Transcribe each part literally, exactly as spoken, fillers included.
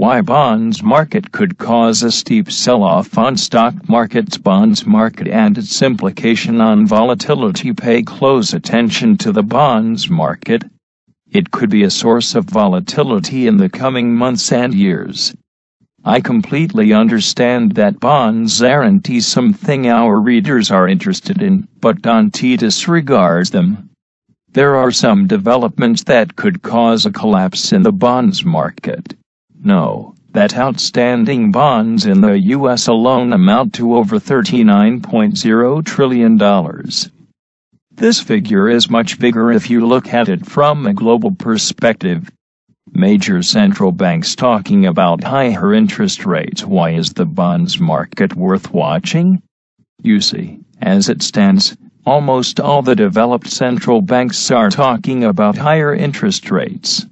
Why bonds market could cause a steep sell-off on stock markets. Bonds market and its implication on volatility. Pay close attention to the bonds market. It could be a source of volatility in the coming months and years. I completely understand that bonds aren't something our readers are interested in, but don't disregard them. There are some developments that could cause a collapse in the bonds market. Know that outstanding bonds in the U S alone amount to over thirty-nine point zero trillion dollars. This figure is much bigger if you look at it from a global perspective. Major central banks talking about higher interest rates. Why is the bonds market worth watching? You see, as it stands, almost all the developed central banks are talking about higher interest rates.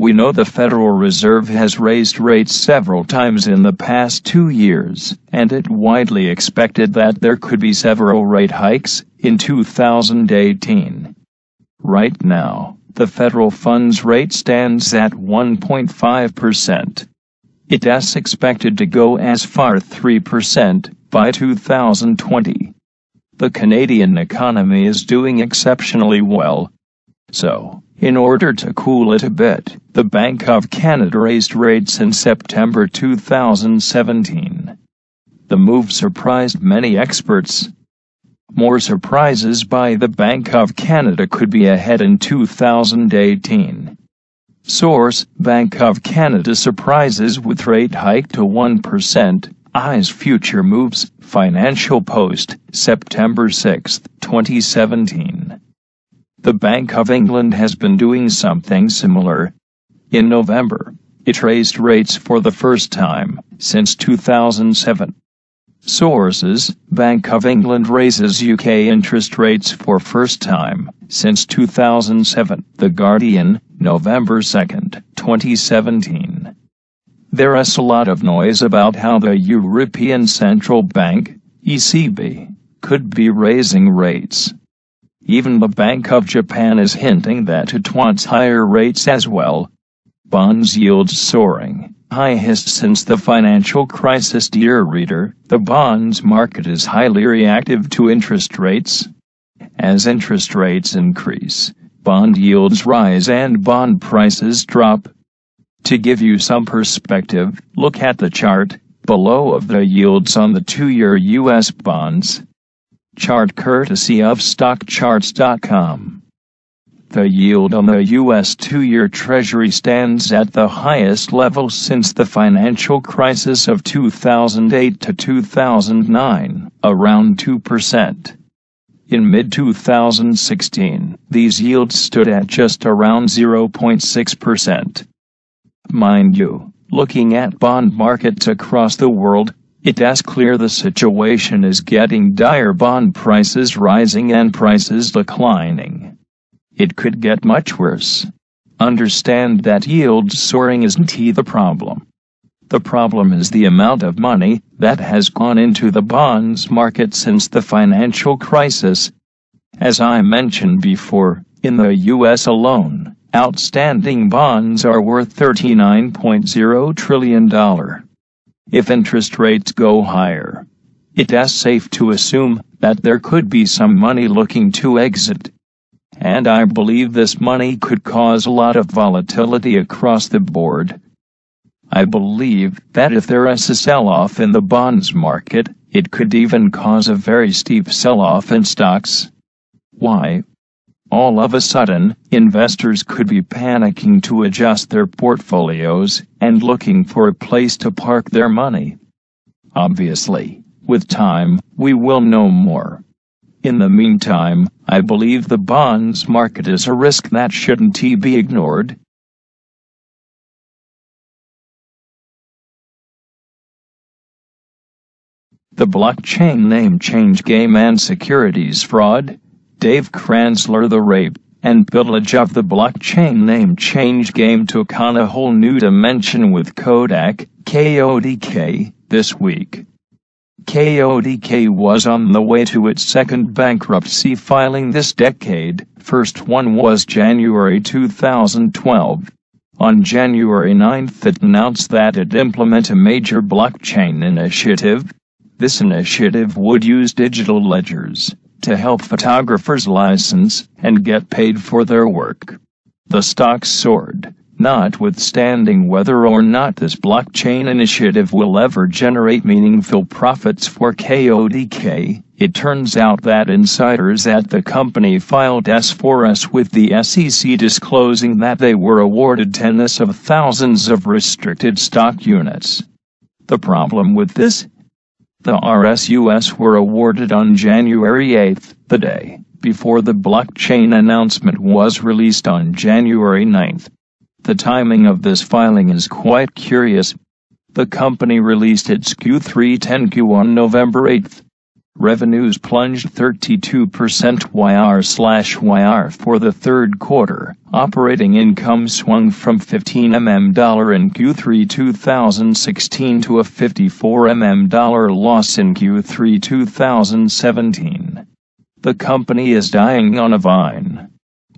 We know the Federal Reserve has raised rates several times in the past two years, and it widely expected that there could be several rate hikes in two thousand eighteen. Right now, the federal funds rate stands at one point five percent. It is expected to go as far as three percent by two thousand twenty. The Canadian economy is doing exceptionally well. So, in order to cool it a bit, the Bank of Canada raised rates in September two thousand seventeen. The move surprised many experts. More surprises by the Bank of Canada could be ahead in two thousand eighteen. Source: Bank of Canada surprises with rate hike to one percent. Eyes future moves. Financial Post, September sixth, twenty seventeen. The Bank of England has been doing something similar. In November, it raised rates for the first time since two thousand seven. Sources: Bank of England raises U K interest rates for first time since two thousand seven. The Guardian, November second, twenty seventeen. There is a lot of noise about how the European Central Bank, E C B, could be raising rates. Even the Bank of Japan is hinting that it wants higher rates as well. Bonds yields soaring, highest since the financial crisis. Dear reader, the bonds market is highly reactive to interest rates. As interest rates increase, bond yields rise and bond prices drop. To give you some perspective, look at the chart below of the yields on the two-year U S bonds. Chart courtesy of Stock Charts dot com. The yield on the U S two-year Treasury stands at the highest level since the financial crisis of two thousand eight to two thousand nine, around two percent. In mid two thousand sixteen, these yields stood at just around zero point six percent. Mind you, looking at bond markets across the world, it is clear the situation is getting dire. Bond prices rising and prices declining. It could get much worse. Understand that yield soaring isn't the problem. The problem is the amount of money that has gone into the bonds market since the financial crisis. As I mentioned before, in the U S alone, outstanding bonds are worth thirty-nine point zero trillion dollars. If interest rates go higher, it is safe to assume that there could be some money looking to exit. And I believe this money could cause a lot of volatility across the board. I believe that if there is a sell-off in the bonds market, it could even cause a very steep sell-off in stocks. Why? All of a sudden, investors could be panicking to adjust their portfolios and looking for a place to park their money. Obviously, with time, we will know more. In the meantime, I believe the bonds market is a risk that shouldn't be ignored. The blockchain name change game and securities fraud. Dave Kranzler. The rape and pillage of the blockchain name change game took on a whole new dimension with Kodak, K O D K, this week. K O D K was on the way to its second bankruptcy filing this decade. First one was January two thousand twelve. on January ninth it announced that it implemented a major blockchain initiative. This initiative would use digital ledgers to help photographers license and get paid for their work. The stock soared, notwithstanding whether or not this blockchain initiative will ever generate meaningful profits for Kodak. It turns out that insiders at the company filed S four S with the S E C disclosing that they were awarded tens of thousands of restricted stock units. The problem with this? The R S Us were awarded on January eighth, the day before the blockchain announcement was released on January ninth. The timing of this filing is quite curious. The company released its Q three ten Q on November eighth. Revenues plunged thirty-two percent Y R slash Y R for the third quarter. Operating income swung from fifteen million dollars in Q three two thousand sixteen to a fifty-four million dollars loss in Q three two thousand seventeen. The company is dying on a vine.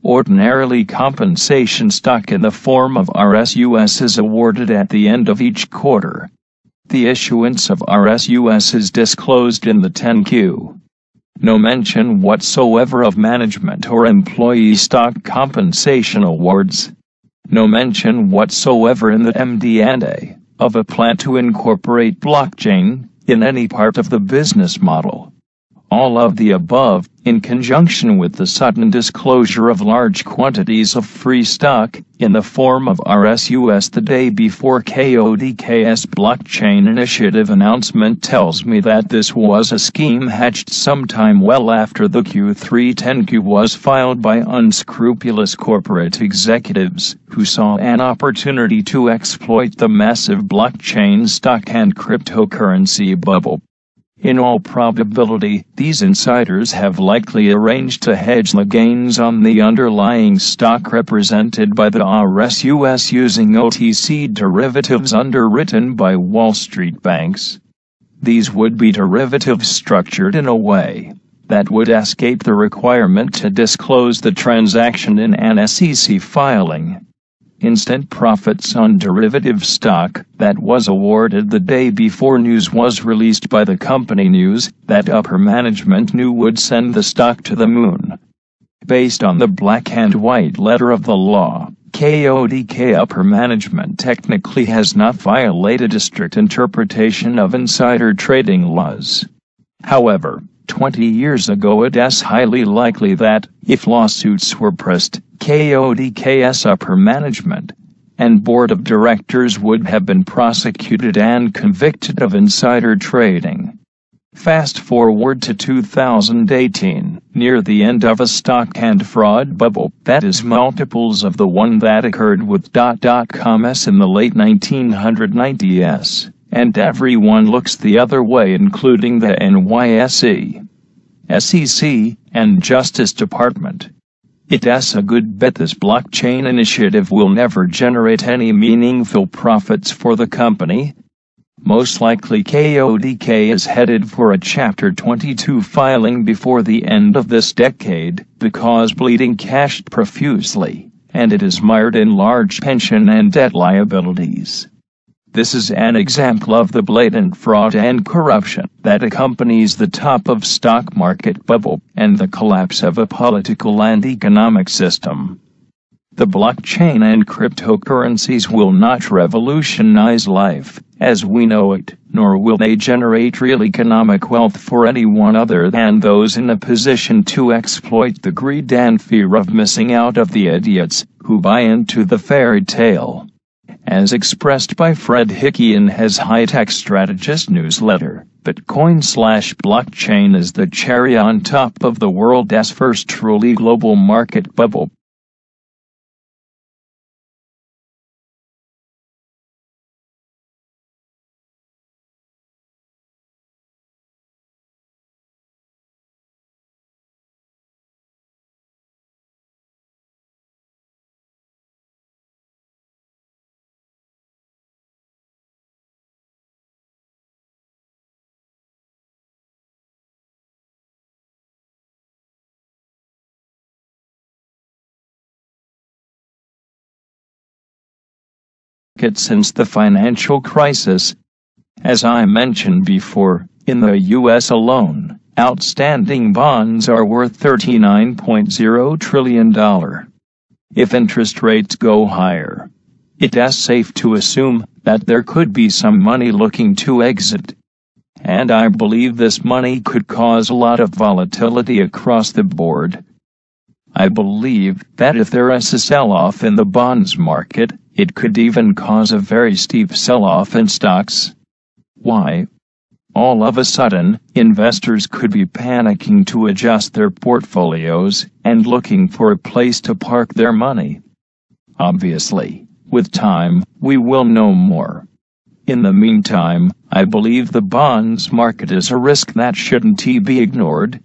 Ordinarily, compensation stock in the form of R S Us is awarded at the end of each quarter. The issuance of R S Us is disclosed in the ten Q. No mention whatsoever of management or employee stock compensation awards. No mention whatsoever in the M D and A of a plan to incorporate blockchain in any part of the business model. All of the above, in conjunction with the sudden disclosure of large quantities of free stock in the form of R S Us the day before Kodak's blockchain initiative announcement, tells me that this was a scheme hatched sometime well after the Q three ten Q was filed by unscrupulous corporate executives who saw an opportunity to exploit the massive blockchain stock and cryptocurrency bubble. In all probability, these insiders have likely arranged to hedge the gains on the underlying stock represented by the R S Us using O T C derivatives underwritten by Wall Street banks. These would be derivatives structured in a way that would escape the requirement to disclose the transaction in an S E C filing. Instant profits on derivative stock that was awarded the day before news was released by the company news that upper management knew would send the stock to the moon. Based on the black and white letter of the law, Kodak upper management technically has not violated a strict interpretation of insider trading laws. However, twenty years ago it is highly likely that, if lawsuits were pressed, Kodak's upper management and board of directors would have been prosecuted and convicted of insider trading. Fast forward to two thousand eighteen, near the end of a stock and fraud bubble that is multiples of the one that occurred with dot com S in the late nineteen nineties, and everyone looks the other way, including the N Y S E, S E C, and Justice Department. It's a good bet this blockchain initiative will never generate any meaningful profits for the company. Most likely Kodak is headed for a Chapter twenty-two filing before the end of this decade, because bleeding cash profusely, and it is mired in large pension and debt liabilities. This is an example of the blatant fraud and corruption that accompanies the top of stock market bubble and the collapse of a political and economic system. The blockchain and cryptocurrencies will not revolutionize life as we know it, nor will they generate real economic wealth for anyone other than those in a position to exploit the greed and fear of missing out of the idiots who buy into the fairy tale. As expressed by Fred Hickey in his high-tech strategist newsletter, Bitcoin-slash-blockchain is the cherry on top of the world's first truly global market bubble. market since the financial crisis. As I mentioned before, in the U S alone, outstanding bonds are worth thirty-nine point zero trillion dollars. If interest rates go higher, it is safe to assume that there could be some money looking to exit. And I believe this money could cause a lot of volatility across the board. I believe that if there is a sell-off in the bonds market, it could even cause a very steep sell-off in stocks. Why? All of a sudden, investors could be panicking to adjust their portfolios and looking for a place to park their money. Obviously, with time, we will know more. In the meantime, I believe the bonds market is a risk that shouldn't be ignored.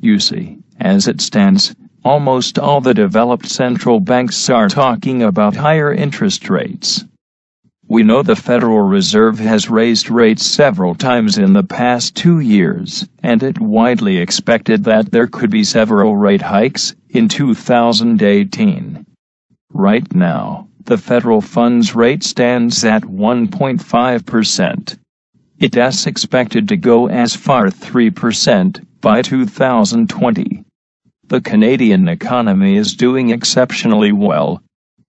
You see, as it stands, almost all the developed central banks are talking about higher interest rates. We know the Federal Reserve has raised rates several times in the past two years, and it widely expected that there could be several rate hikes in two thousand eighteen. Right now, the federal funds rate stands at one point five percent. It is expected to go as far as three percent by two thousand twenty. The Canadian economy is doing exceptionally well.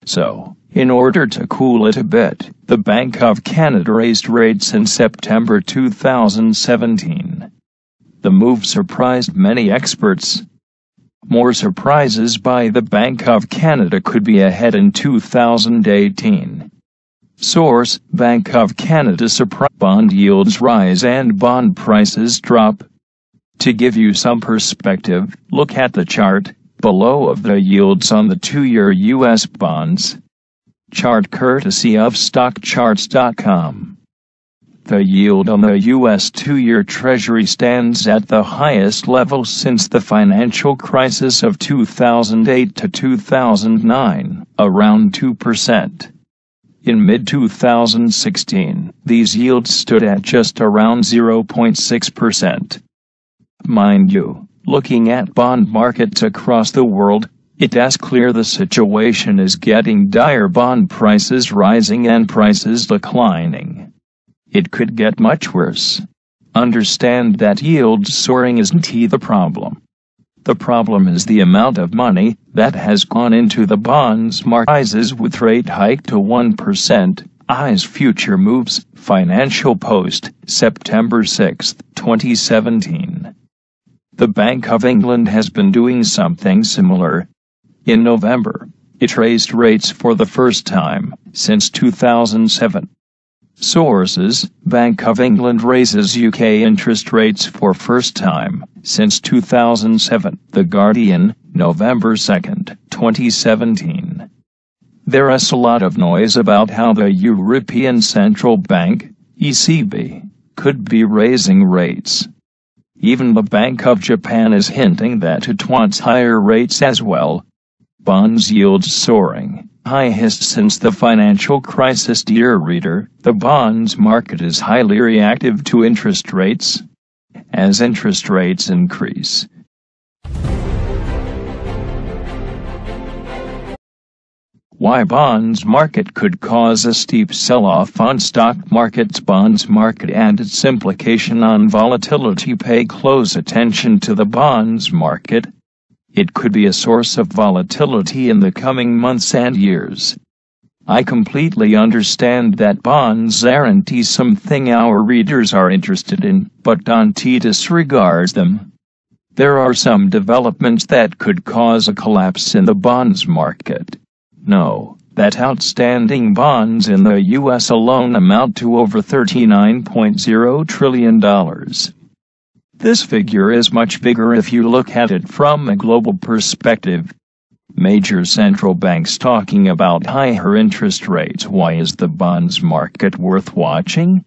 So, in order to cool it a bit, the Bank of Canada raised rates in September two thousand seventeen. The move surprised many experts. More surprises by the Bank of Canada could be ahead in two thousand eighteen. Source: Bank of Canada surprise. Bond yields rise and bond prices drop. To give you some perspective, look at the chart below of the yields on the two-year U S bonds. Chart courtesy of stock charts dot com. The yield on the U S two-year Treasury stands at the highest level since the financial crisis of two thousand eight to two thousand nine, around two percent. In mid two thousand sixteen, these yields stood at just around zero point six percent. Mind you, looking at bond markets across the world, it is clear the situation is getting dire. Bond prices rising and prices declining. It could get much worse. Understand that yield soaring isn't the problem. The problem is the amount of money that has gone into the bonds market. Rises with rate hike to one percent, I S future moves, Financial Post, September sixth, twenty seventeen. The Bank of England has been doing something similar. In November, it raised rates for the first time since two thousand seven. Sources: Bank of England raises U K interest rates for first time since two thousand seven. The Guardian, November second, twenty seventeen. There is a lot of noise about how the European Central Bank, E C B, could be raising rates. Even the Bank of Japan is hinting that it wants higher rates as well. Bonds yields soaring, highest since the financial crisis. Dear reader, the bonds market is highly reactive to interest rates. As interest rates increase, why bonds market could cause a steep sell-off on stock markets. Bonds market and its implication on volatility. Pay close attention to the bonds market. It could be a source of volatility in the coming months and years. I completely understand that bonds aren't something our readers are interested in, but don't disregard them. There are some developments that could cause a collapse in the bonds market. Know that outstanding bonds in the U S alone amount to over thirty-nine point zero trillion dollars. This figure is much bigger if you look at it from a global perspective. Major central banks talking about higher interest rates. Why is the bonds market worth watching?